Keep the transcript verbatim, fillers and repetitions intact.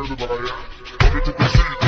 worried about it. I need to proceed.